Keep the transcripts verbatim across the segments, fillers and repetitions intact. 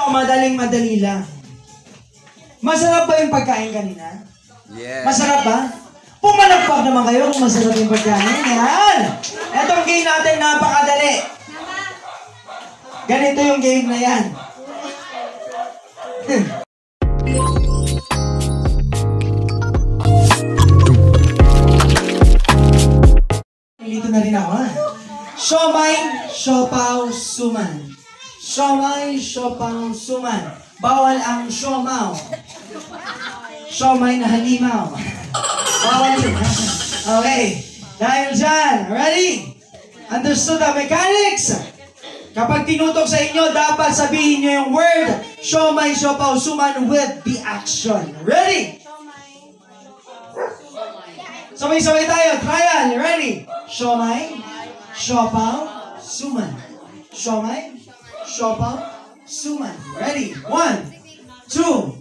to, madaling-madali lang. Masarap ba yung pagkain kanina? Yes. Masarap ba? Pumalakpak naman kayo kung masarap yung pagkain. Yan! Etong game natin, napakadali. Ganito yung game na yan. Dito na rin ako, ha? Siomay, siopaw, suman. Siomay, siopaw, suman. Bawal ang siomaw. Siomay na halimaw. Bawal yun. Okay. Dahil dyan. Ready? Understood the mechanics? Kapag tinutok sa inyo, dapat sabihin nyo yung word. Siomay, siopaw, suman with the action. Ready? Sabay-sabay tayo. Trial. Ready? Siomay, siopaw, suman. Siomay, siopaw, suman. Ready? One, two,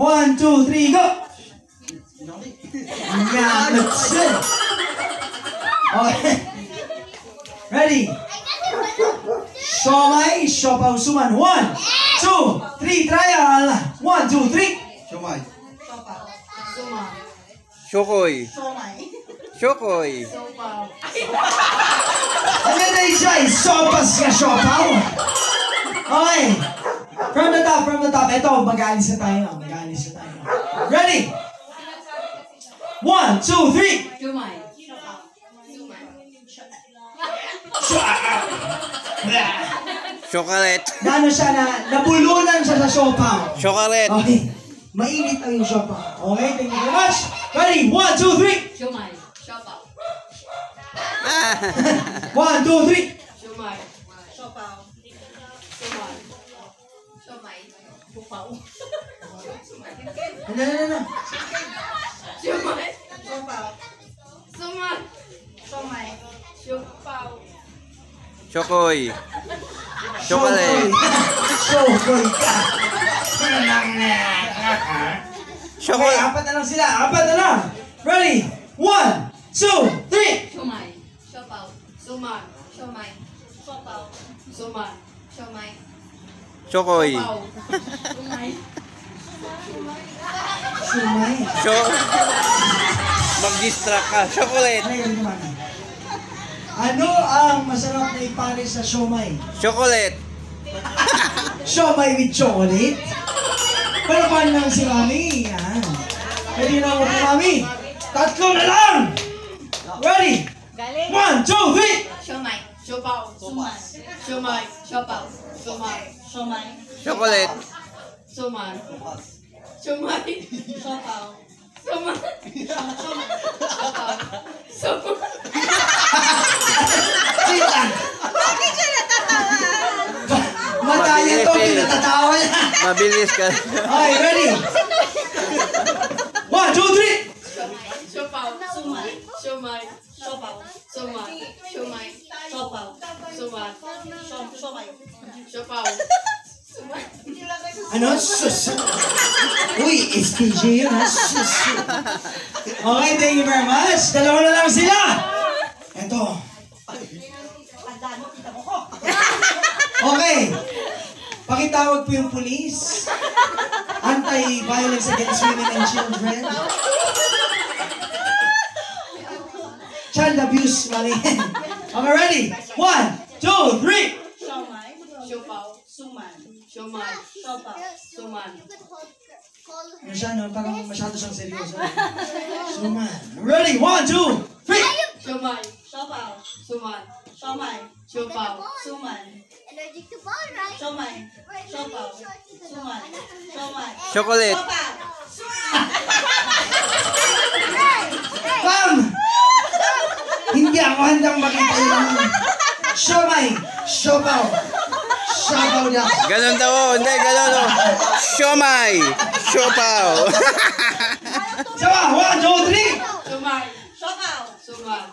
one, two, three, go! Okay. Ready? Siomay, siopaw, suman. One, two, three, trial. One, two, three. Siomay. Suman. Siokoy. Siokoy. Siopaw. Ano na siya? Sopas ka, siopaw? Okay. From the top, from the top. Ito, mag-aalis na tayo. Mag-aalis na tayo. Ready? One, two, three. Siomay. Chocolate. Gano'n siya na, nabulunan siya sa siopaw. Chocolate. Okay. Mainit ang yung siopaw. Okay, thank you very much. Ready? One, two, three. Siomay. Siopaw. One, two, three. Siomay. Siopaw. Siomay. Siomay. Siopaw. Ano, ano, ano? Siomay. Siopaw. Siomay. Siomay. Siopaw. Siokoy. Chocolate. Siokoy ka. Okay, apat na lang sila. Apat na lang. Ready? One, two, three. Siomay. Siopaw. Suman. Siomay. Siopaw. Suman. Siomay. Siokoy. Siomay. Siomay. Mag-distract ka. Chocolate. Ano ang masarap na ipare sa siomay? Chocolate. Siomay with chocolate? Pero paano lang si Mami? Yan. Ready na ako si Mami? Tatlo na lang! Ready? One, two, three! Siomay. Siopaw. Suman. Siomay. Siopaw. Suman. Siomay. Chocolate. Suman. Siomay. Siopaw. Suman. Siomay. Siopaw. Suman. Bakit siya natatawa? Mataya ito, pinatatawa niya. Mabilis ka. Okay, ready? One, two, three! Siopaw. Suman. Siomay. Siopaw. Suman. Siomay. Siopaw. Suman. Siomay. Siopaw. Suman. Ano? Sus. Uy, S T J yun, ha? Sus. Okay, thank you very much. Dalawa na lang sila. Eto. Pandano, kita mo ko. Okay. Pakitawag po yung police. Anti-violence against women and children. Child abuse, mali. Okay, ready? One, two, three. Siomay. Siopaw. Suman. Siomay. Siopaw. Suman. Ano siya, no? Parang masyado siyang seryoso. Suman. Ready? One, two, three. Siomay. Siopaw. Suman. Siomay. Siopaw. Suman. Allergic to ball, right? Siomay. Siopaw. Suman. Siomay. Chocolate. Suman. Ma'am! Hindi ako handang makita yun. Siomay. Siopaw. Siopaw niya. Ganon daw. Hindi, ganon. Siomay. Siopaw. Siomay. One, two, three. Siomay. Siopaw. Suman.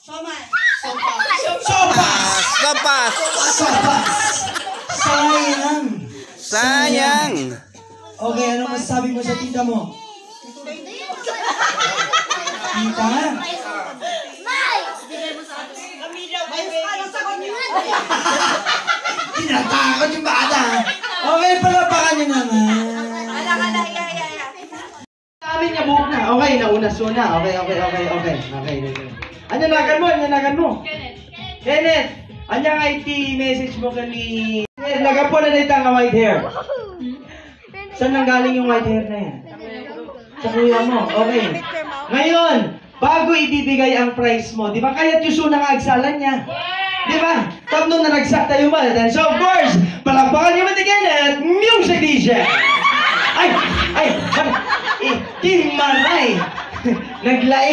Siomay. Siopaw. Siopaw. Sopas! Sopas! Sayang! Sayang! Okay, ano masasabi mo sa tita mo? Tita? Tinatakot yung bata! Okay pala ba? Lasuna. Okay, okay, okay, okay. Okay. Anyanagan mo, anyanagan mo. Kenneth. Kenneth. Anyang I T message mo kani. Nagapon na dito ang white hair. Saan nanggaling yung white hair na yan? Sa kuya mo. Okay. Ngayon, bago ibibigay ang prize mo, di ba kaya't Yusu na kaagsalan niya? Di ba? Tapos nung nanagsak tayo ba? So of course, palakpakan niyo matikin at music D J! Ay! Ay! Timalay! Naglae!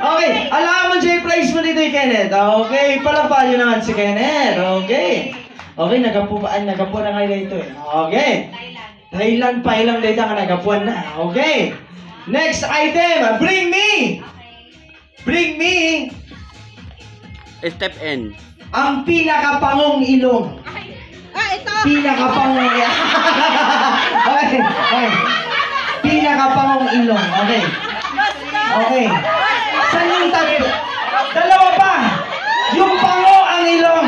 Okay, alam mo siya yung prize mo dito yung Kenneth. Okay, palakpakan niyo naman si Kenneth. Okay. Okay, nagapupaan, nagapuan na kayo dito eh. Okay. Thailand. Thailand pa ilang data ka nagapuan na. Okay. Next item, bring me! Bring me! Step N. Ang pinakapangong ilong. Ah, ito! Pinakapangong ilong. Okay, okay. Pinakapangong ilong. Okay. Okay. Saan yung tatlo? Dalawa pa! Yung pango ang ilong.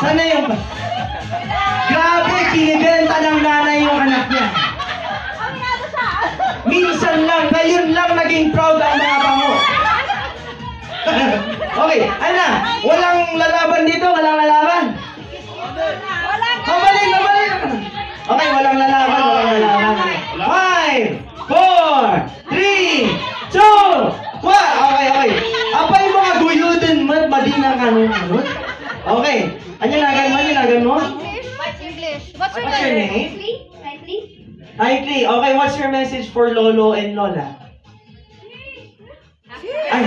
Saan na yung... Grabe, pinibenta ng nanay yung anak niya. Minsan lang, ngayon lang naging proud ang mga pango. Okay, ano? Walang lalaban dito, walang lalaban. Kabalik, kabalik. Okay, walang lalaban, walang lalaban. Five, four, three, two, one. Okay, okay. Apa yung mga guyudin mo at madinang kanunod? Okay. Ano yung nagan mo? Ano yung nagan mo? English. What's your name? Likely. Likely. Okay, what's your message for Lolo and Lola? Ay,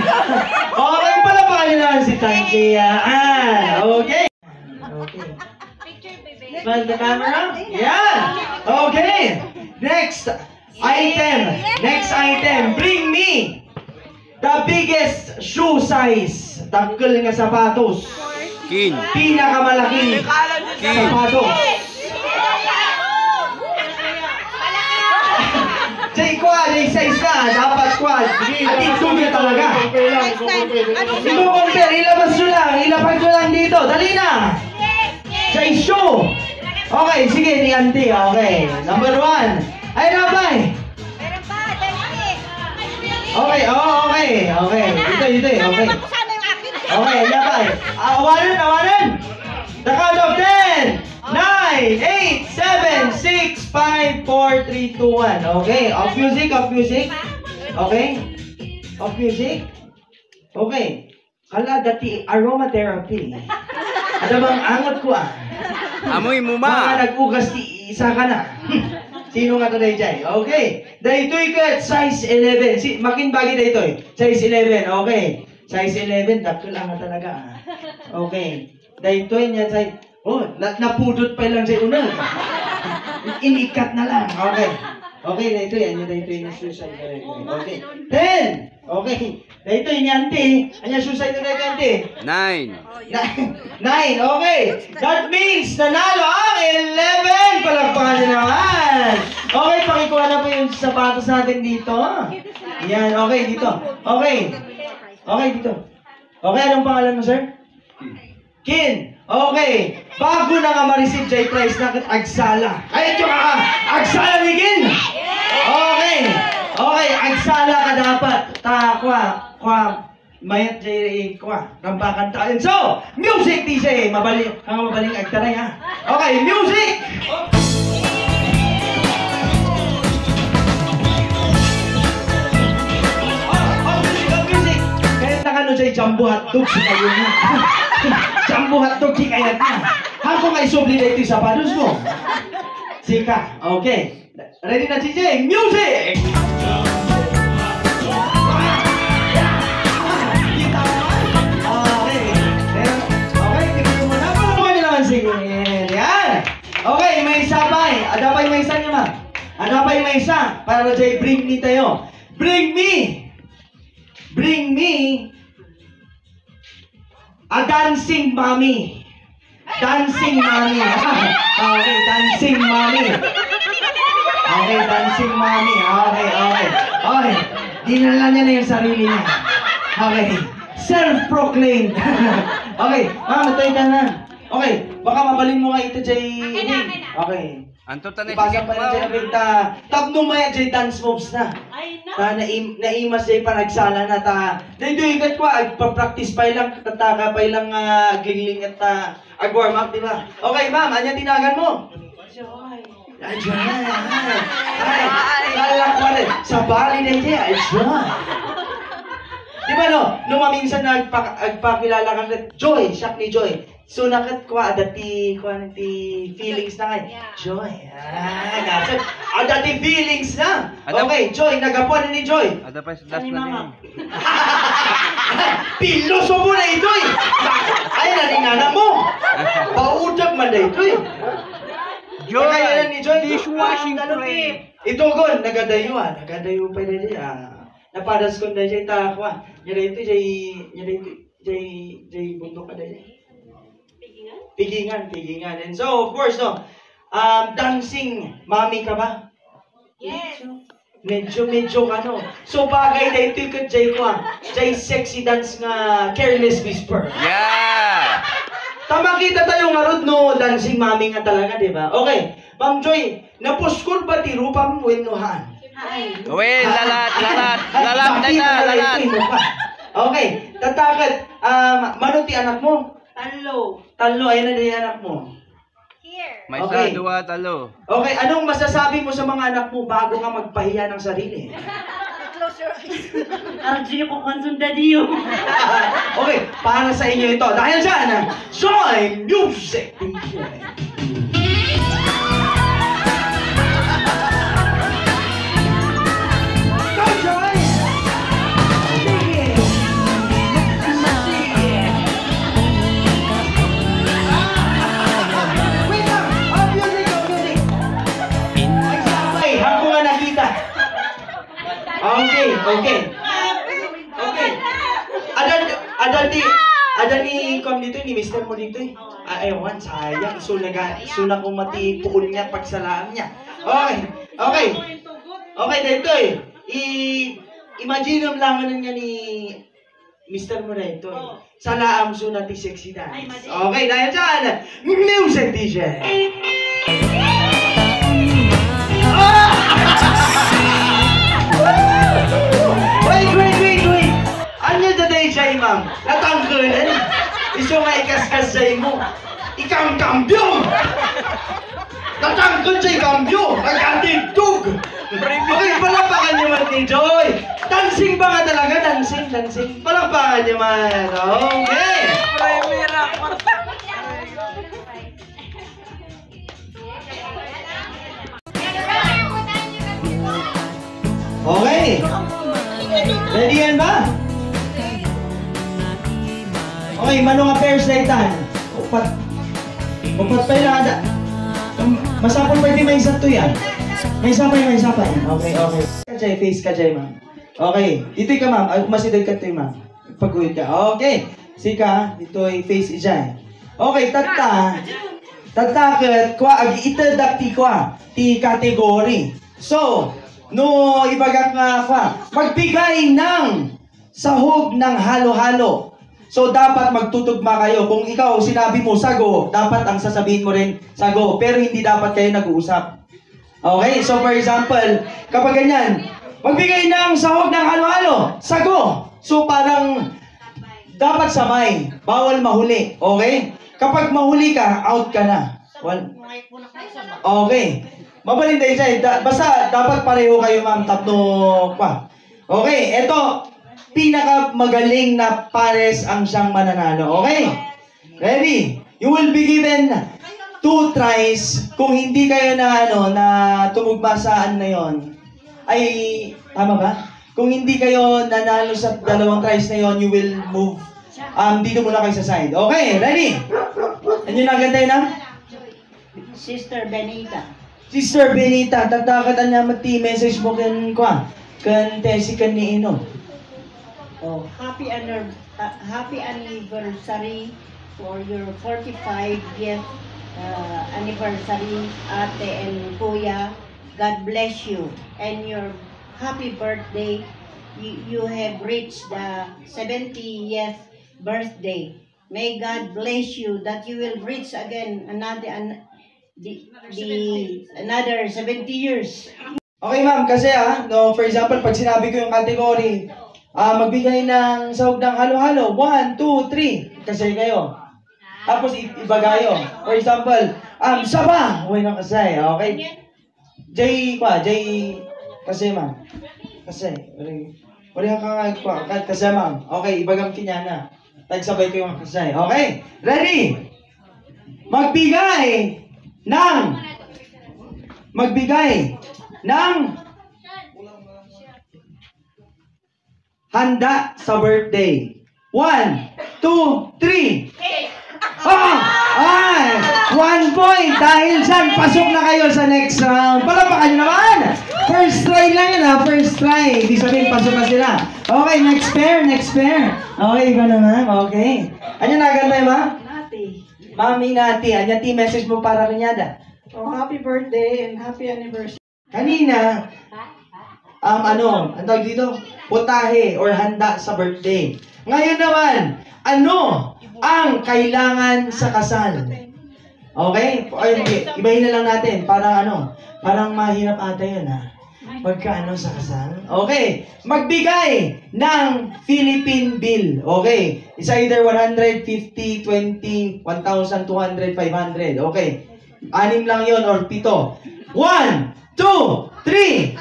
okay pala pala naman si Tankiaan. Okay. Okay. Picture, baby. Smile the camera. Yeah. Okay. Next item. Next item. Bring me the biggest shoe size. Tangkal nga sapatos. King. Pinakamalaking sapatos. J-quad, J-size na, dapat quad. At itsugya talaga. Ibu-compare, ilabas nyo lang, ilapag nyo lang dito. Dali na! Size shoe! Okay, sige, ni Auntie, okay. Number one. Ay, Rabay! Okay, oo, okay, okay. Dito, dito, okay. Okay, Rabay. Awanan, awanan! The count of ten! nine, eight, seven, six, five, four, three, two, one. Okay, off music, off music. Okay, off music. Okay, kala dati aromatherapy. Ada bang angot ko ah? Amoy mo ma. Mga nag-ugas ti isa ka na. Sino nga to na ijay? Okay, daytoy ka size eleven. Si, makin bagay daytoy. Size eleven, okay. Size eleven, dakto lang nga talaga ah. Okay, daytoy niya size... Oh, napudot pa lang sa una. Inikat na lang. Okay. Okay, dito yan. Dito yan yung suicide na rin. Okay. Ten! Okay. Dito yan yung ante. Ano yung suicide na rin yung ante? Nine. Nine. Okay. That means nanalo ang eleven. Palagpangan na naman. Okay, pakikuha na po yung sapatos natin dito. Yan. Okay, dito. Okay. Okay, dito. Okay, anong pangalan mo, sir? Kin. Okay, bago na nga ma-receive J prize natin, agsala. Ay, ito ka! Agsala, Miguel! Okay, okay, agsala ka dapat. Ta, kwa, kwa, mayat J, kwa, rambakan ta. So, music D J, mabalik, ang mabaling agtaray ha. Okay, music! Ano siya jambu hotdog si kayo niya. Jambu hotdog si kayat niya. Ako may sublilay ito yung sapatos mo. Sika. Okay. Ready na si Jay. Music! Okay. Okay. Tignan mo na. Ano ba nilaman siguro? Yan. Okay. May isa pa eh. Ada pa yung may isa niya ma. Ada pa yung may isa. Para na Jay bring me tayo. Bring me. Bring me a dancing mommy. Dancing mommy. Okay, dancing mommy. Okay, dancing mommy. Okay, okay. Okay, dinala niya na yung sarili niya. Okay, self-proclaimed. Okay, ma'am, tayo ka na. Okay, Baka mabaling mo nga ito, Jay. Okay na, okay na. Okay. Anto tanay siya pa lang benta. Tapno maya Jay dance moves na. Ay na. Ta naim naima say panagsala na ta. Daydoy igat ko ag pa-practice pa lang tataka pa lang uh, glingling at uh, ag warm up, di ba? Okay, ma'am, anya tinagan mo? Joy. Ay, joy. Ay, ay, sa bali na Jay, ay joy. Di ba no? Nung maminsan na agpakilala ka na, Joy, siya ni Joy. So nakat ko, adati, ko ano ti feelings na kayo. Yeah. Joy, ah, nasa. Adati feelings na. Okay, Joy, nagapuan na ni Joy. Ada pa yung last na niya. Piloso mo na ito eh. Ay, narinana mo. Pautap man na ito eh. Joy, kaya na ni Joy. Dishwashing cream. Ito ko, nagadayo ah. Nagadayo pa na niya ah. Napadas ko na siya ita ako ah. Yan na ito, jay, yan na ito, jay, jay, bundok ka na siya. Pigingan? Pigingan, pigingan. And so, of course, no, um, dancing, mami ka ba? Yes. Medyo, medyo ka, no. So, bagay na ito yung jay ko ah. Jay, sexy dance nga, careless whisper. Yeah! Tama kita tayo nga, no, dancing mami nga talaga, di ba? Okay, Ma'am Joy, napuskol ba ti Rupam Wennohan? Ay. Uy, lalat, lalat, lalat, lalat, lalat. Okay, tatakat. Um, Mano ti anak mo? Talo. Talo, ayan na din anak mo. Here. May okay. Sadwa, talo. Okay, anong masasabi mo sa mga anak mo bago ka magpahiya ng sarili? Close your eyes. Arjun ko konsun daddy yung. Okay, para sa inyo ito. Dahil saan, ha? Joy Music! Okay, okay. Okay. Ada ada ni ada ni kom dito ni Mister mo dito eh. Ah, ewan, sayang. So naga, so na kung matipuon niya pagsalaan niya. Okay, okay. Okay, dito eh. I, imagine mo lang ganun nga ni Mister mo na ito eh. Salaam so na ti sexy dance. Okay, dahil saan? Music D J! Wait, wait, wait, wait! Ano na day, Jai, ma'am? Natangkulan? Iso nga ikaskas, Jai mo. Ikang kambyo! Natangkul, Jai, kambyo! Nag-antintog! Okay, palapakan niyo man ni Joy! Dancing ba nga talaga? Dancing, dancing. Palapakan niyo man. Okay! Primera, kwarta! Okay! Ready yan ba? Okay, mano nga pairs na itan. Upat. Upat pa yung nakada. Masapon pwede may isang to yan. May sapay, may sapay. Okay, okay. Kajay, face kajay, ma'am. Okay, dito'y ka, ma'am. Masidod ka to'y, ma'am. Pag-uwid ka. Okay. Sika, dito'y face ijay. Okay, tata. Tata, kwa, ag-itadakti kwa. Ti category. So, no, ibagak nga ka. Magbigay ng sahog ng halo-halo. So, dapat magtutugma kayo. Kung ikaw, sinabi mo, sago, dapat ang sasabihin mo rin, sago. Pero hindi dapat kayo nag-uusap. Okay? So, for example, kapag ganyan, magbigay ng sahog ng halo-halo, sago. So, parang dapat sabay. Bawal mahuli. Okay? Kapag mahuli ka, out ka na. Well, okay. Mabalin tayo siya. Basta dapat pareho kayo, ma'am. Tatlo pa. Okay, eto. Pinakamagaling na pares ang siyang mananalo. Okay? Ready? You will be given two tries. Kung hindi kayo na, ano, na tumugma saan na yon, ay, tama ba? Kung hindi kayo nanalo sa dalawang tries na yon, you will move. Um, dito muna kayo sa side. Okay, ready? Ano na agad tayo na? Sister Benita. Sister Benita, tatakatan niya mati-message mo kan ko ah. Kan tesi kan ni Ino. Oh, happy an uh, happy anniversary for your forty-fifth uh, anniversary, Ate and Kuya. God bless you and your happy birthday. You, you have reached the seventieth birthday. May God bless you that you will reach again another an, the, the, another seventy years. Okay ma'am, kasi ah, no, for example, pag sinabi ko yung category, ah, magbigay ng sahog ng halo-halo, one, two, three, kasi kayo. Tapos iba kayo. For example, um, saba, huwag nang kasay, okay? Jay, kwa, Jay, kasi ma'am. Kasi, wala ka nga, kwa, kasi ma'am. Okay, ibagam kinyana. Tagsabay kayo mga kasay, okay? Ready? Magbigay ng, magbigay nang handa sa birthday. One, two, three. Oh! Ay! One point! Dahil dyan, pasok na kayo sa next round. Palapakan nyo naman! First try lang yun ha, first try. Ibig sabihin, pasok na sila. Okay, next pair, next pair. Okay, ikaw na ma'am, okay. Anyan na agad tayo ma'am? Nati. Mami, nati. Anyan ti, message mo para kanyada. Oh, happy birthday and happy anniversary. Kanina, um, ano, ang tawag dito? Putahe or handa sa birthday. Ngayon naman, ano ang kailangan sa kasal? Okay? Okay. Ibahin na lang natin. Parang ano, parang mahirap ata yun ha. Pagka ano sa kasal. Okay. Magbigay ng Philippine bill. Okay. It's either one hundred fifty, twenty, one thousand two hundred, five hundred. Okay. Anim lang yun or pito. One, two, three.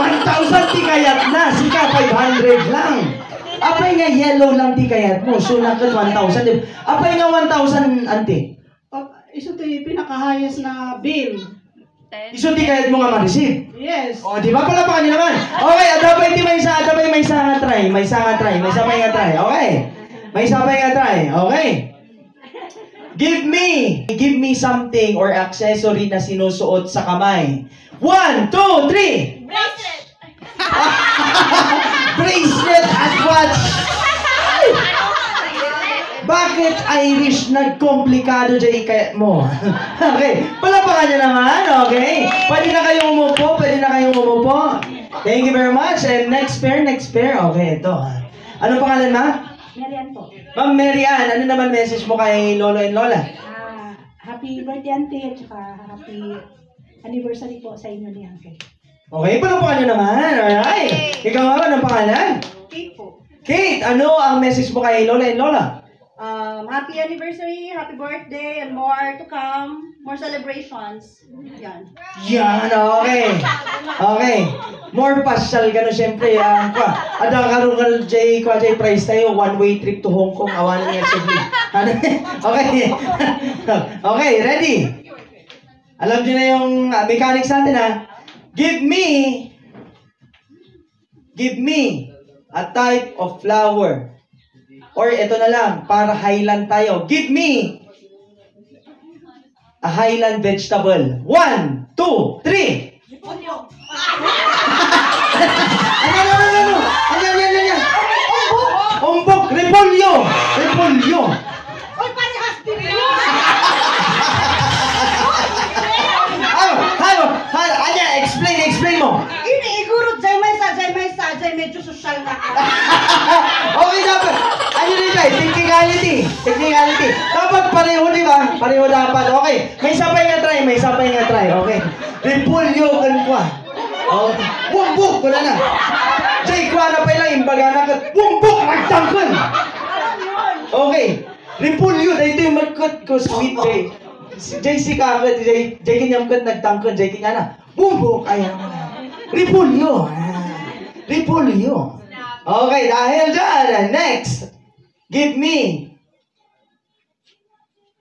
one thousand tikayat na. Sika, five hundred lang. Apay nga yellow lang tikayat mo. So, nakit one thousand. Apay nga one thousand, ante. Iso ti pinakahayas na bill. Iso tikayat mo nga ma-receive. Yes. O, di ba? Palapakan nyo naman. Okay, adabay ti may isa, adabay may isa nga try. May isa nga try. May isa nga try. Okay. May isa nga try. Okay. Give me, give me something or accessory na sinusuot sa kamay. One, two, three. Bracelet. Bracelet at watch. Ay! Bakit Irish nagkomplikado dyan ikayat mo? Okay, palapakan nyo naman, okay? Pwede na kayong umupo, pwede na kayong umupo. Thank you very much. And next pair, next pair. Okay, ito. Anong pangalan ma? Marian po. Ma'am Marian, ano naman message mo kay Lolo and Lola? Uh, happy birthday, Auntie, at saka happy anniversary po sa inyo ni Uncle. Okay, palapakan nyo naman. Alright. Hey. Ikaw nga, anong pangalan? Kate po. Kate, ano ang message mo kay Lola and Lola? Um, happy anniversary, happy birthday, and more to come. More celebrations. Yan. Yan, okay. Okay. More pasyal, gano'n siyempre. Um, at ang karoon J, kwa J price tayo, one-way trip to Hong Kong, awanan niya sa G. Okay. Okay, ready? Alam niyo na yung mechanics natin, ha? Give me, give me a type of flower. Or ito na lang, para Highland tayo. Give me a Highland vegetable. One, two, three. Onion. Ano, ano, ano, ano? Ano, ano, ano, ano? Ombok. Ombok. Repolyo. Repolyo. Oy, parehas din yun. Ano, ano, ano, ano, explain, explain mo. Iniigurot, jay may sa, jay may sa, jay medyo social na ka. Okay, dapat. Ano rin tayo? Technicality. Technicality. Dapat pareho, di ba? Pareho dapat. Okay. May sapay nga try. May sapay nga try. Okay. Repulyo kan kwa. Okay. Bumbuk. Wala na. Jay, kwa na pala. Imbaga na ka. Bumbuk. Magtangkan. Okay. Repulyo. Dito yung magkat ko. Sweet Jay. Jay si kakat. Jay, Jay kinyamkat. Nagtangkan. Jay kinyana. Bumbuk. Ayan. Repulyo. Repulyo. Okay. Dahil dyan. Next. Give me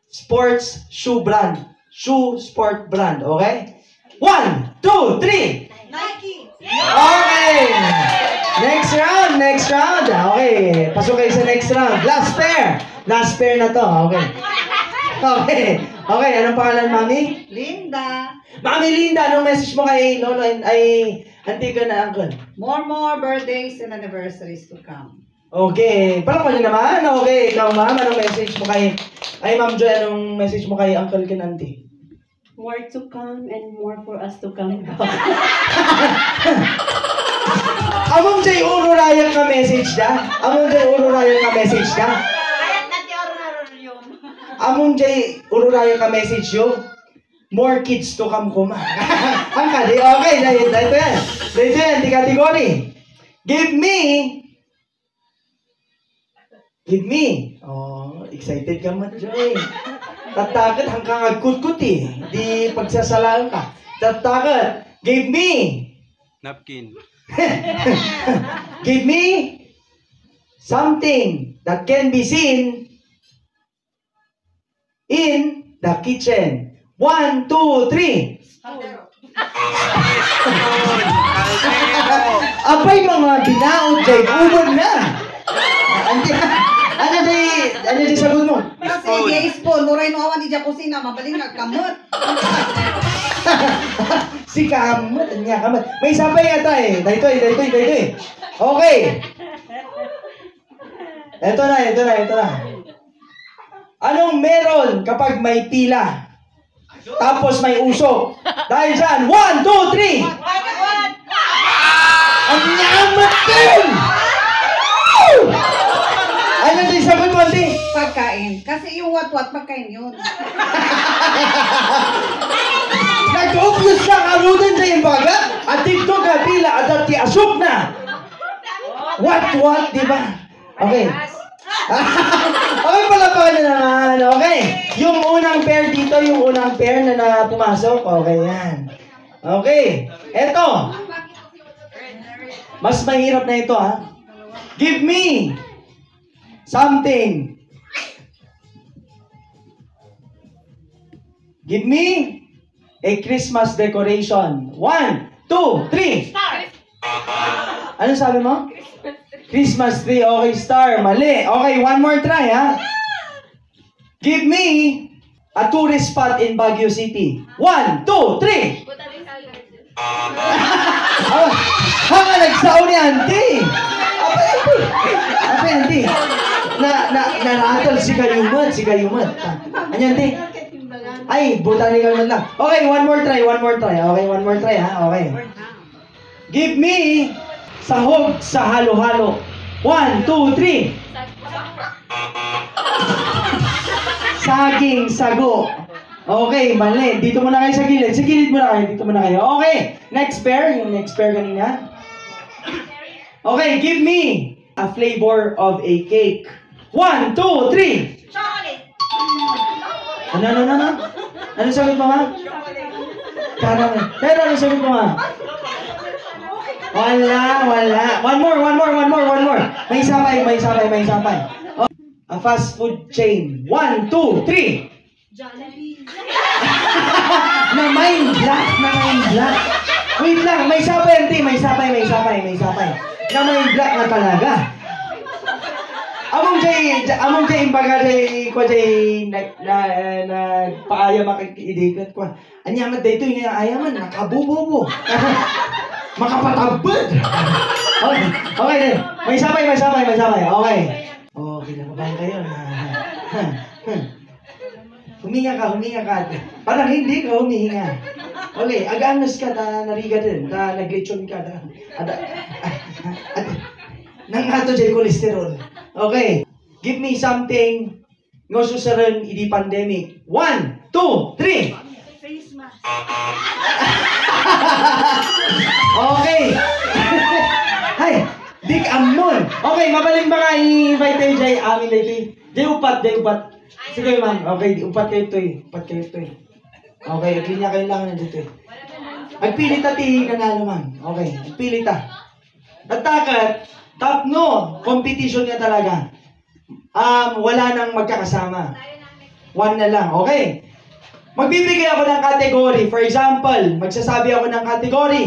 sports shoe brand. Shoe sport brand, okay? One, two, three. Nike. Okay. Next round, next round. Okay. Pasok kayo sa next round. Last pair. Last pair na to, okay? Okay. Okay, anong pangalan, Mami? Linda. Mami Linda, anong message mo kay Lolo and ay antika na uncle? More, more birthdays and anniversaries to come. Okay, palapakan nyo naman. Okay, ikaw ma'am, anong message mo kay... Ay, Ma'am Joy, anong message mo kay Uncle Ken Auntie? More to come and more for us to come. Among jay uro raya ka message da. Among jay uro raya ka message da. Ayat nanti uro raya. Among jay uro raya ka message yo. More kids to come kuma. Ang kadi okay dahil dahil yan. Dahil yan di kategori. Give me. Give me. Oh, excited ka mat Joy. Tatakat hanggang agkut-kut eh. Di pagsasalaan ka. Tatakat. Give me. Napkin. Give me something that can be seen in the kitchen. One, two, three. Apay mga binaon kay ubod na. Ano di, ano di sagot mo? Kasi di ispon, nuray mo awan di dya kusina, mabaling nagkamot. Si kamot, niya kamot. May sabay nga ta eh. Dahito eh, dahito eh, dahito eh. Okay. Ito na, ito na, ito na. Anong meron kapag may pila? Tapos may usok. Dahil saan? One, two, three! Ang namat din! Ano din sabi mo, Andi? Pagkain. Kasi yung wat-wat, pagkain yun. Nag-obvious lang arudan sa yung baga. At TikTok na pila at at tiasok na. Wat-wat, di ba? Okay. Okay, palapakan na naman. Okay. Yung unang pair dito, yung unang pair na na pumasok. Okay, yan. Okay. Eto. Mas mahirap na ito, ha? Give me something. Give me a Christmas decoration. One, two, three. Star. Ano sabi mo? Christmas tree. Okay, star. Mali. Okay, one more try, ha? Give me a tourist spot in Baguio City. One, two, three. Hanga nagsaon ni auntie. Apay, auntie. Apay, auntie. Na, na, naratal si Kayuman, si Kayuman. Ano, auntie? Ay, botanical man lang. Okay, one more try, one more try. Okay, one more try, ha? Okay. Give me sahog sa halo-halo. One, two, three. Saging sago. Okay, mali. Dito muna kayo sa gilid. Sa gilid muna kayo. Dito muna kayo. Okay. Next pair. Yung next pair kanina. Okay, give me a flavor of a cake. One, two, three. Chocolate. Ano, ano, ano? Ano sagot mo, ma? Karami. Pero ano sagot mo, ma? Wala, wala. One more, one more, one more, one more. May sabay, may sabay, may sabay. Oh. A fast food chain. One, two, three. Jollibee. Na-mind block, na-mind block. Wait lang, may sabay, auntie. May sabay, may sabay, may sabay. Na-mind block na talaga. Among jay, among jay imbaga jay ko jay nag nagpaaya makikidikat ko. Anyamat dito yung ayaman nakabubobo. Makapatabad. Okay, okay din. May sabay, may sabay, may sabay. Okay. Oh, kinakabahan kayo na. Huminga ka, huminga ka. Parang hindi ka humihinga. Okay, aganos ka ta nariga din. Ta naglechon ka ta. Ada. Nang ato jay kolesterol. Okay, give me something no susaran idi pandemic. One, two, three. Face mask. Okay. Hay, big amon. Okay, mabaling ba ka i-invite tayo jay amin dito? Jay upat, jay upat. Sige man, okay, upat kayo toy. Upat kayo toy. Okay, kinya kayo lang nandito. Agpilit ta ti nanalo man. Okay, agpilit ta. Tatakat. Top no, competition niya talaga. Um, wala nang magkakasama. One na lang, okay? Magbibigay ako ng category. For example, magsasabi ako ng category.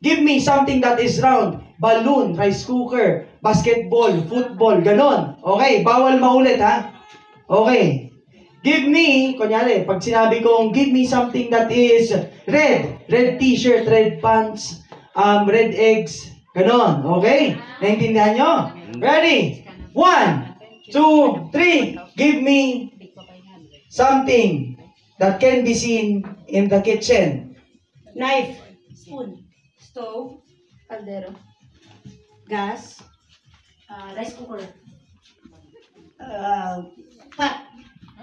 Give me something that is round. Balloon, rice cooker, basketball, football, ganon. Okay, bawal maulit, ha? Okay. Give me, kunyari, pag sinabi kong, give me something that is red. Red t-shirt, red pants, um, red eggs, ganon, okay? Naintindihan nyo? Ready? One, two, three. Give me something that can be seen in the kitchen. Knife. Spoon. Stove. Caldero. gas, uh, rice cooker, uh, pot,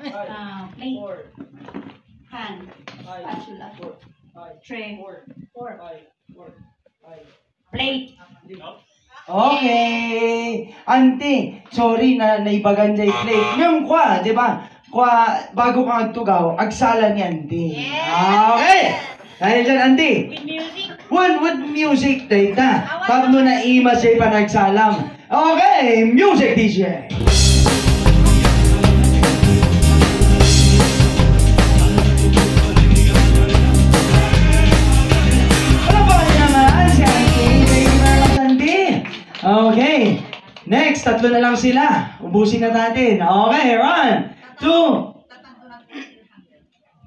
uh, plate, pan, spatula, tray, fork, plate. Okay. Auntie, sorry na naibagan dyan yung plate. Ngayon kwa, di ba? Kwa, bago ka nagtugaw, agsala ni auntie. Yeah. Okay. Dahil dyan, auntie. With music. One with music, tita. Tapos na ima siya pa nagsalam. Okay, music D J. Okay, next, tatlo na lang sila. Ubusin na natin. Okay, one, two,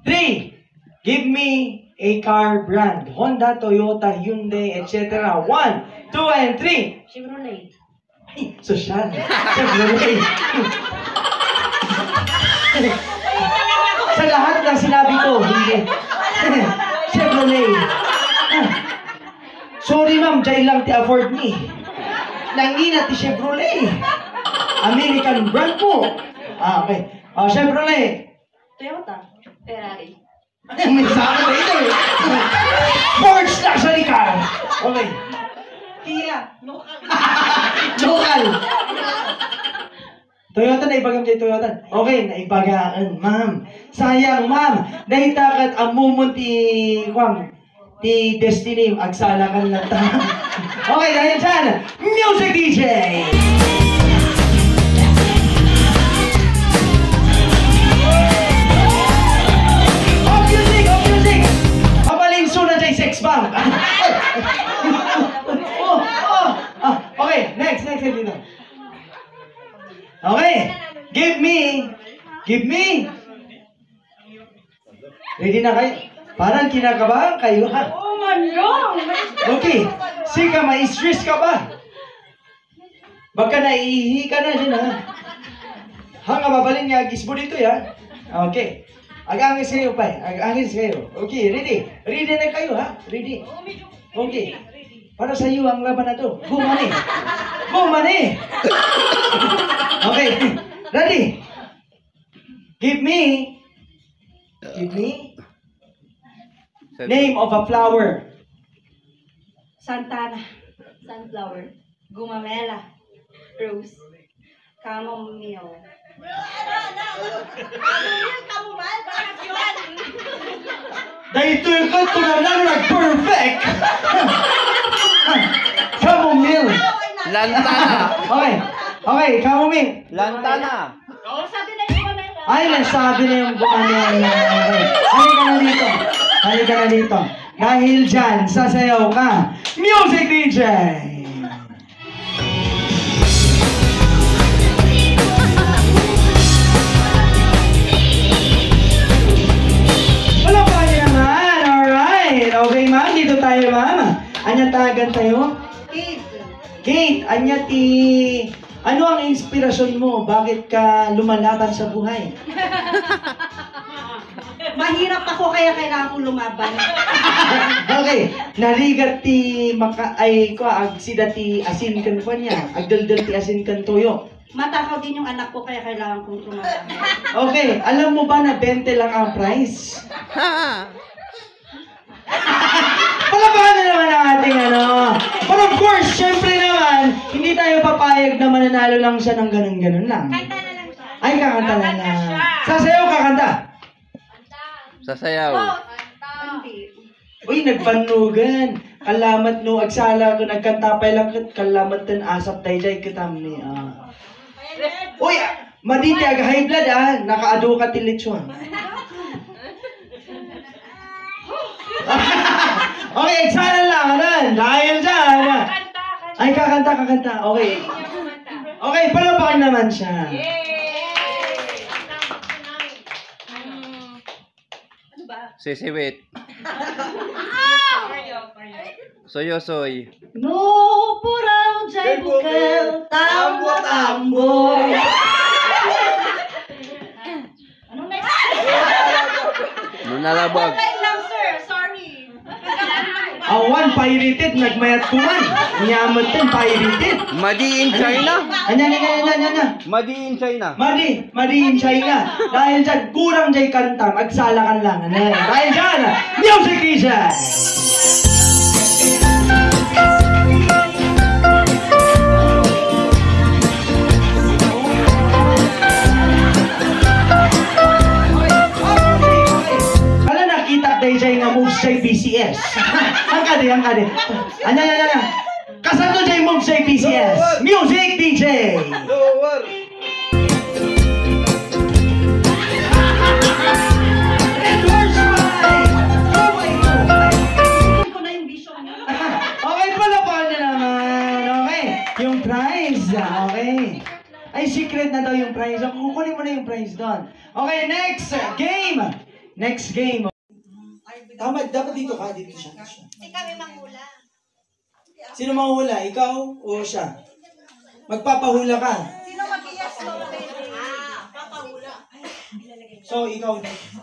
three. Give me a car brand. Honda, Toyota, Hyundai, et cetera. One, two, and three. Chevrolet. Ay, sosyal. Chevrolet. Sa lahat ng sinabi ko, hindi. Chevrolet. Sorry ma'am, dyan lang ti-afford ni. Langina ti Chevrolet. American brand po. Ah, okay. Oh, Chevrolet. Toyota. Ferrari. May sabi na ito eh. Forge na siya ni Carl. Okay. Kia. Local. Local. Toyota, naibagan kay Toyota. Okay, naibagaan, ma'am. Sayang, ma'am. Naitakat ang mumun ti Kwang. Ti Destiny, agsalakan lang ta. Okay, dahil dyan, music D J! Off music, off music! Papalinso na dyan yung sex bomb! Oh, oh, oh. Okay, next, next, next dito. Okay, give me, give me! Ready na kayo? Parang kinakabahan kayo, ha? Oo, manlong! Okay, sika, ma-stress ka ba? Baka naiihi ka na dyan, ha? Hanga, mabalin nga, agis mo dito, ha? Okay. Agangis kayo, pa. Agangis kayo. Okay, ready? Ready na kayo, ha? Ready? Okay. Para sa iyo ang laban na to. Bumani! Bumani! Okay. Ready? Give me... Give me... Name of a flower. Santana. Sunflower. Gumamela. Rose. Chamomile. Ano yung chamomile? Parang yun. Dahil ito yung kanto na nanag perfect. Chamomile. Lantana. Okay. Okay, chamomile. Lantana. Oo, sabi na yung gumamela. Ay, nasabi na yung gumamela. Ano ka na dito? Halika na dito. Dahil dyan, sasayaw ka. Music D J! Wala pa niya naman. Alright. Okay, ma'am. Dito tayo, ma'am. Anya tagan tayo? Kate. Kate, anya ti... Ano ang inspirasyon mo? Bakit ka lumalaban sa buhay? Mahirap ako kaya kailangan kong lumaban. Okay, narigat ti maka ay ko agsida ti asin kan po niya. Agdaldal ti asin kan toyo. Matakaw din yung anak ko kaya kailangan kong lumaban. Okay, alam mo ba na twenty lang ang price? Palabahan na naman ang ating ano. But of course, syempre naman, hindi tayo papayag na mananalo lang siya ng ganun-ganun lang. Kanta na lang siya. Ay, kakanta na lang. Sasayaw kakanta. Sasayaw. Oh, uy, nagpanugan. Kalamat no, agsala ko, nagkantapay lang kat, kalamat tan asap tayo dyan, katamni. Ah. Uy, maditi, ag-high blood ah, nakaado ka tilitsuan. Okay, agsala lang, anan, dahil dyan. Ay, kakanta, kakanta, okay. Okay, palapakan naman siya. Sisiwit. Soyosoy. No purang jay bukel, tambo-tambo. Ano na yun? Nunalabag. One time lang, sir. Sorry. Pagkakaroon ako ba? Awan pahiritit, nagmayat kuman. Nyamat din pahiritit. Made in China. Anya, anya, anya, anya. Made in China. Made, made in China. Dahil dyan, kurang dyan kanta. Magsalakan lang. Anya. Dahil dyan, music is dyan. Jay nga move say B C S. Ang kade, ang kade. Anya, anya, anya. Kasano Jay move say B C S? Music D J. Lower. Endorse my. Oh my God. Hindi ko na yung vision. Okay, palapal na naman. Okay. Yung prize. Okay. Ay, secret na daw yung prize. Kukunin mo na yung prize doon. Okay, next game. Next game. Tama, dapat dito ka, dito siya. Hindi kami manghula. Sino manghula? Ikaw o siya? Magpapahula ka. Sino mag-i-yes mo? Ah, papahula. So, ikaw.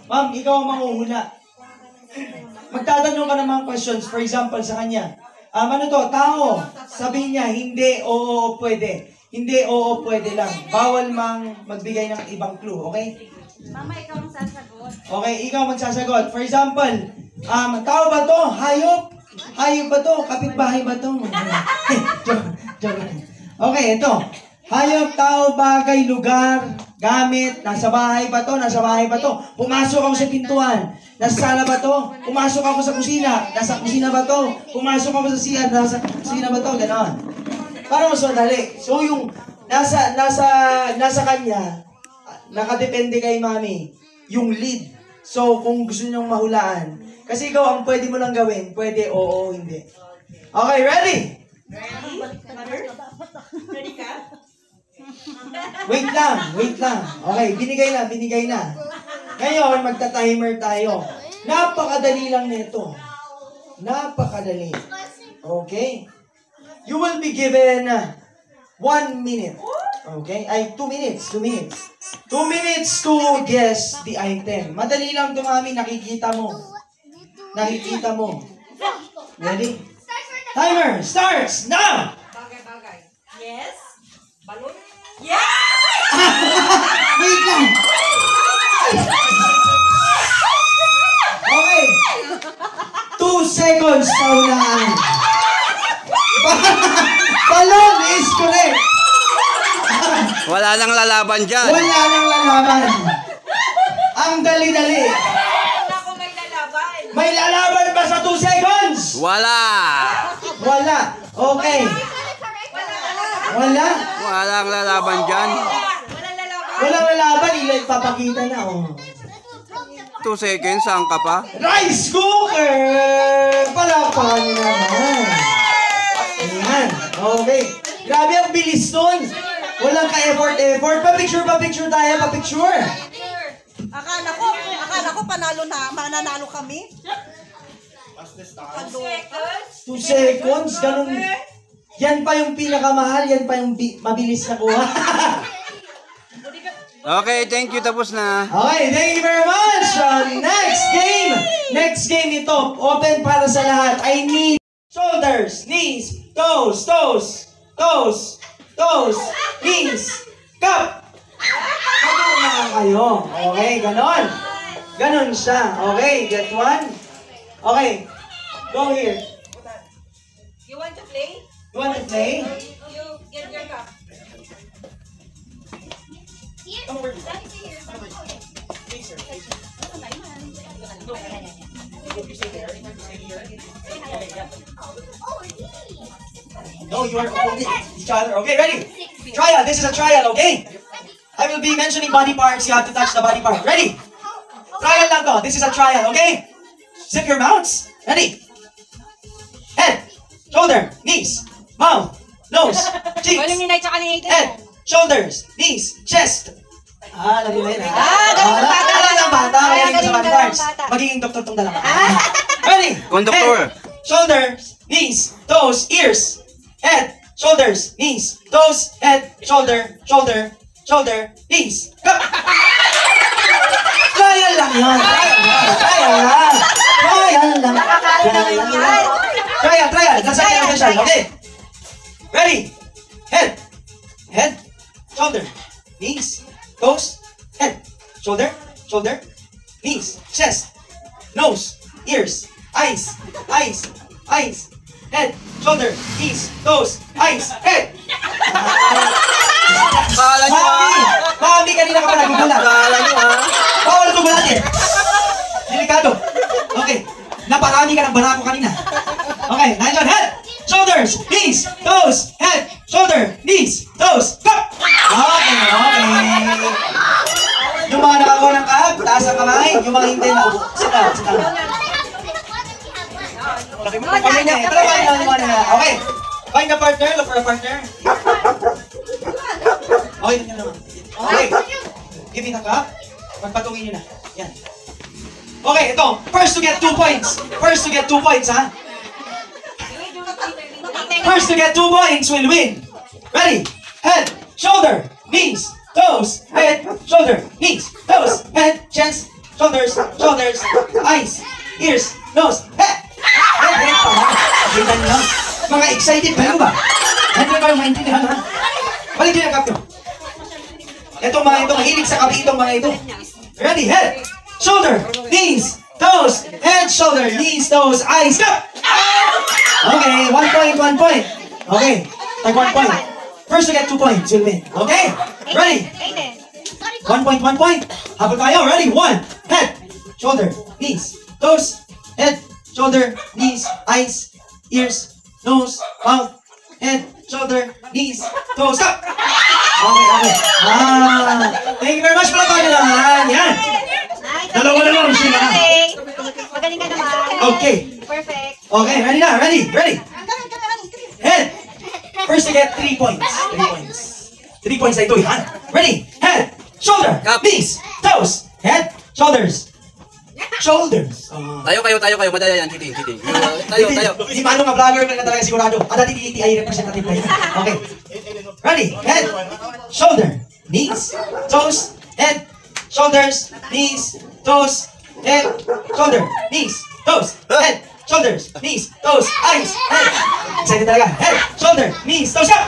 Ma'am, ikaw ang manghula. Magtatanong ka ng mga questions. For example, sa kanya. Um, ano to? Tao. Sabihin niya, hindi, oo, pwede. Hindi, oo, pwede lang. Bawal mang magbigay ng ibang clue, okay? Mama, ikaw ang sasagot. Okay, ikaw ang sasagot. For example, um, tao ba to? Hayop? Hayop ba to? Kapitbahay ba to? Okay, ito. Hayop, tao, bagay, lugar, gamit, nasa bahay ba to? Nasa bahay ba to? Pumasok ako sa pintuan. Nasa sala ba to? Pumasok ako sa kusina. Nasa kusina ba to? Pumasok ako sa siya. Nasa kusina ba to? Ganon. Parang so, dali. So, yung nasa, nasa, nasa kanya, nakadepende kay mami, yung lead. So, kung gusto niyong mahulaan, kasi ikaw, ang pwede mo lang gawin, pwede, oo, hindi. Okay, ready? Ready? Ready ka? Wait lang, wait lang. Okay, binigay na, binigay na. Ngayon, magta-timer tayo. Napakadali lang nito. Napakadali. Okay? You will be given one minute. Okay? Ay, two minutes, two minutes. Two minutes to guess the item. Madali lang ito, mami. Nakikita mo. Nakikita mo. Ready? Timer starts now! Bagay-bagay. Yes? Balon? Yes! Wait lang! Okay. Two seconds pa ulaan. Balon is correct. Wala nang lalaban dyan. Wala nang lalaban. Ang dali-dali. Wala ko may lalaban. May lalaban ba sa two seconds? Wala. Wala. Okay. Wala? Walang lalaban dyan. Walang lalaban. Walang lalaban. Ipapakita na. Oh. Two seconds, saan ka pa? Rice cooker! Palapan naman. Ayan. Okay. Grabe ang bilis nun. Walang ka-effort-effort. Pa-picture, pa-picture tayo, pa-picture. Akala ko, akala ko panalo na, mananalo kami. Two seconds, ganun. Yan pa yung pinakamahal, yan pa yung mabilis na kuha. Okay, thank you. Tapos na. Okay, thank you very much. Um, next game. Next game ito. Open para sa lahat. I need shoulders, knees, toes, toes, toes. Toes, knees, cup. Ganun na kayo. Okay, ganon. Ganon siya. Okay, get one. Okay, go here. You want to play? You want to play? You get your cup. Here. Come over. Here. Please, sir. You stay there. You stay here. Oh, no, you are holding each other. Okay, ready? Trial. This is a trial, okay? I will be mentioning body parts. You have to touch the body part. Ready? Trial lang to. This is a trial, okay? Zip your mouths. Ready? Head, shoulder, knees, mouth, nose, cheeks. Head, shoulders, knees, chest. Ah, alam nila yun. Ah, galing ng bata. Galing ng bata. Galing sa body parts. Magiging doktor tong dalawa. Ready? Head, shoulders, knees, toes, ears. Head, shoulders, knees, toes, head, shoulder, shoulder, shoulder, knees. Cup! Trial lang yun! Trial lang! Trial lang! Trial lang! Trial, trial. Kansaya naman siya. Okay. Ready. Head. Head. Shoulder. Knees. Toes. Head. Shoulder. Shoulder. Knees. Chest. Nose. Ears. Eyes. Eyes. Eyes. Head. Shoulder. Knees. Toes. Eyes. Head. Kala nyo ha? Mami, kanina ka pa nagugula. Kala nyo ha? Oo, nagugula't eh. Delikado. Okay. Naparami ka ng barako kanina. Okay, nandiyan. Head, shoulders, knees, toes. Head, shoulder, knees, toes. Cup! Okay, okay. Yung mga nakakuha ng cup, taas ang kamay. Yung mga hindi na ubo. Sitaw, sitaw. Kamay niya. Trabahin na naman na. Okay. Find a partner. Look for a partner. Okay, yun naman. Okay. Give me the cup. Pagpatungin nyo na. Yan. Okay, ito. First to get two points. First to get two points, ha? First to get two points will win. Ready? Head, shoulder, knees, toes, head, shoulder, knees, toes, head, chest, shoulders, shoulders, eyes, ears, nose, head. Head, head pa, ha? Kita nyo? Mga excited kayo ba? Hindi na kayo maintindihan, ha? Balik nyo yung cup nyo. Ito mga ito, mahilig sa kapi itong mga ito. Ready? Head, shoulder, knees, toes, head, shoulder, knees, toes, eyes, cup! Okay, one point, one point. Okay, take one point. First to get two points, you'll win. Okay, ready? One point, one point. Habol kayo, ready? One, head, shoulder, knees, toes, head, shoulder, knees, eyes, ears, nose, mouth, head, shoulder, knees, toes, cup! Okay, okay. Ah, thank you very much pala tayo naman. Yan. Dalawa na lang sila. Magaling ka naman. Okay. Perfect. Okay, ready na. Ready, ready. Head. First to get three points. Three points. Three points na ito. Yan. Ready. Head. Shoulder. Knees. Toes. Head. Shoulders. Shoulders. Tayo kayo, tayo kayo. Madaya yan. Kiting, kiting. Tayo, tayo. Hindi paano nga vlogger na talaga sigurado. At dati D T ay representative tayo. Okay. Ready, head, shoulder, knees, toes, head, shoulders, knees, toes, head, shoulder, knees, toes, head, shoulders, knees, toes, eyes, head. Excited talaga. Head, shoulder, knees, toes, up!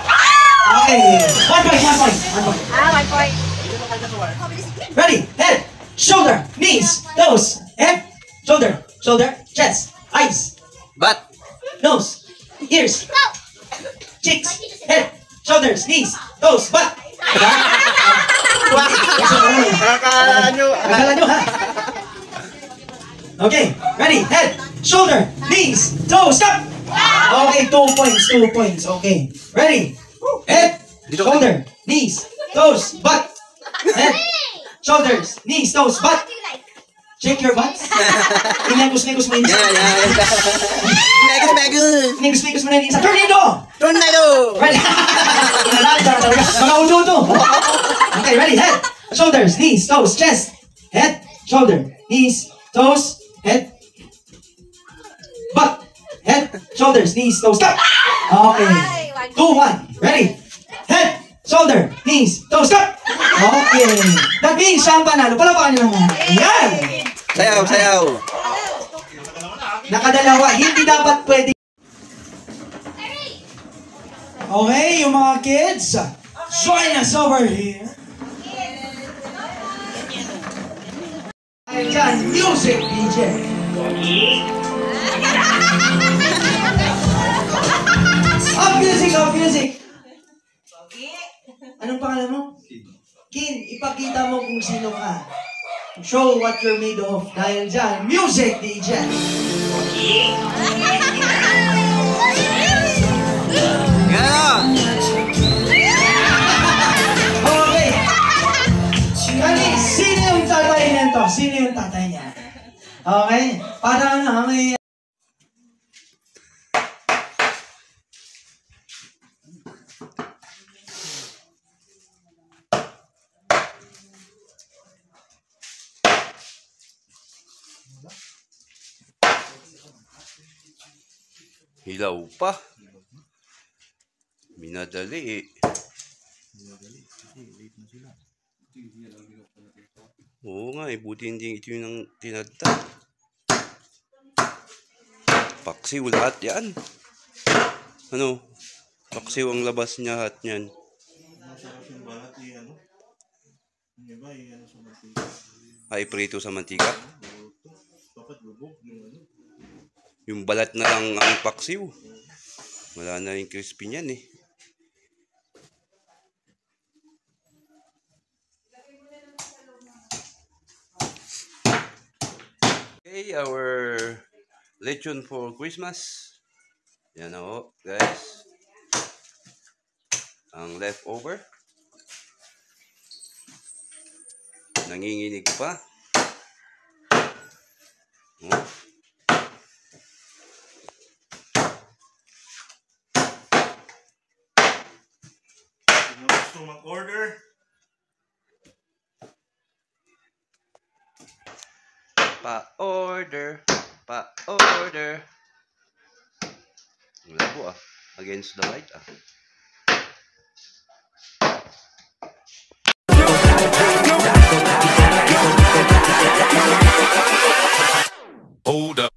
Okay. One point, one point, one point. Ah, one point. Ready, head, shoulder, knees, toes, head, shoulder, shoulder, chest, eyes, butt, nose, ears, cheeks, head, shoulders, knees, toes, butt! Diba? Nakakalaan nyo! Nakakalaan nyo, ha? Okay, ready, head, shoulder, knees, toes, cup! Okay, two points, two points, okay. Ready, head, shoulder, knees, toes, butt! Head, shoulders, knees, toes, butt! Shake your butts. Inegos-negos mo yun. Yeah, yeah. Negos-negos. Negos-negos mo na yun. Sa tornado! Tornado! Ready? Mga ulo-ulo. Okay, ready? Head, shoulders, knees, toes, chest. Head, shoulder, knees, toes, head, butt. Head, shoulders, knees, toes, cup. Okay. Two, one. Ready? Head, shoulder, knees, toes, cup. Okay. That means siya ang panalo. Palapakan nyo naman. Yan! Sayaw, sayaw. Nakadalawa. Hindi dapat pwede. Okay, yung mga kids. Join us over here. I've got music, D J. Up music, up music. Anong pangalan mo? Kin, ipakita mo kung sino ka. Show what you're made of. Dahil dyan, music D J! Yeah! Okay! Kani, sino yung tatay nito? Sino yung tatay niya? Okay? Parang may... Hilaw pa. Minadali eh. Oo nga eh. Buti hindi ito yung tinadta. paksiw lahat yan. Ano? Paksiw ang labas niya lahat yan. Ay, prito sa mantika. Yung balat na lang ang paksiw. Wala na yung crispy niyan eh. Okay, our lechon for Christmas. Yan ako, guys. Ang leftover. Nanginginig pa. Oh. Sino gusto mag-order? Pa-order. Pa-order. Wala po ah. Against the light ah. Hold up.